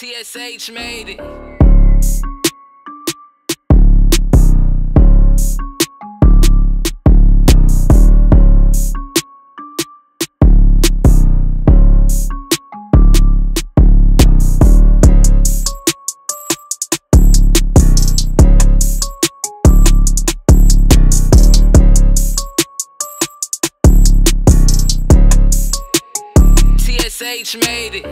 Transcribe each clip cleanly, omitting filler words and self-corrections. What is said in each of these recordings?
TSH made it. TSH made it.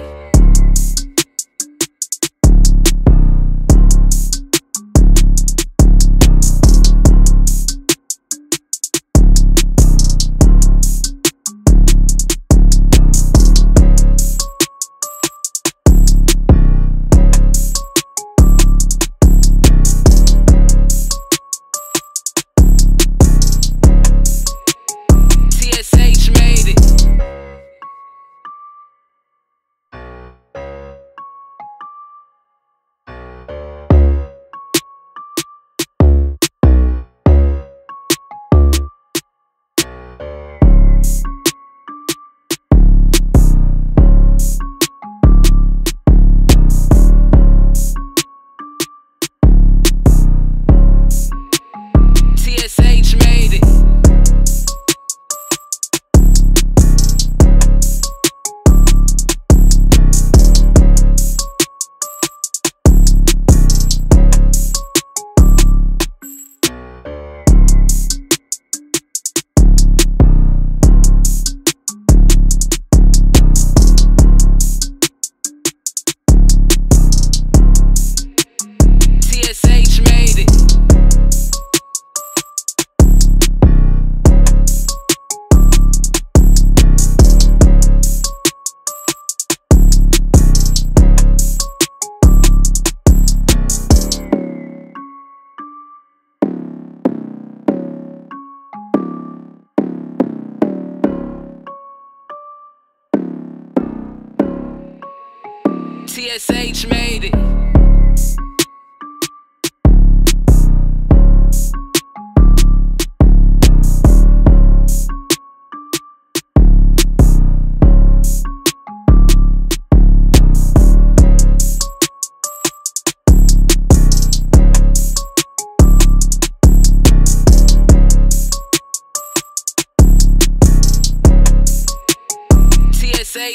TSH made it.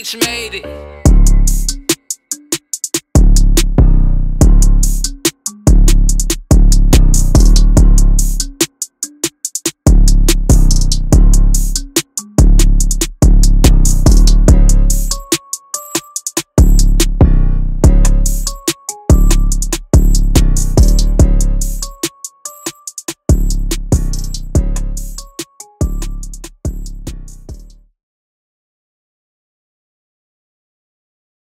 TSH made it.